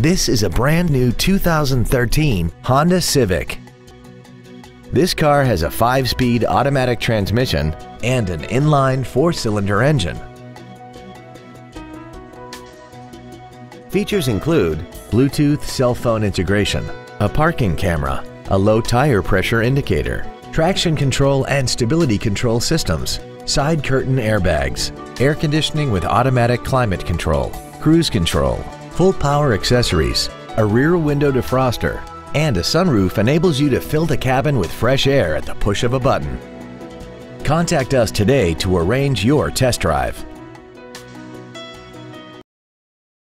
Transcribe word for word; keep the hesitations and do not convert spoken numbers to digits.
This is a brand new two thousand thirteen Honda Civic. This car has a five-speed automatic transmission and an inline four-cylinder engine. Features include Bluetooth cell phone integration, a parking camera, a low tire pressure indicator, traction control and stability control systems, side curtain airbags, air conditioning with automatic climate control, cruise control, full power accessories, a rear window defroster, and a sunroof enables you to fill the cabin with fresh air at the push of a button. Contact us today to arrange your test drive.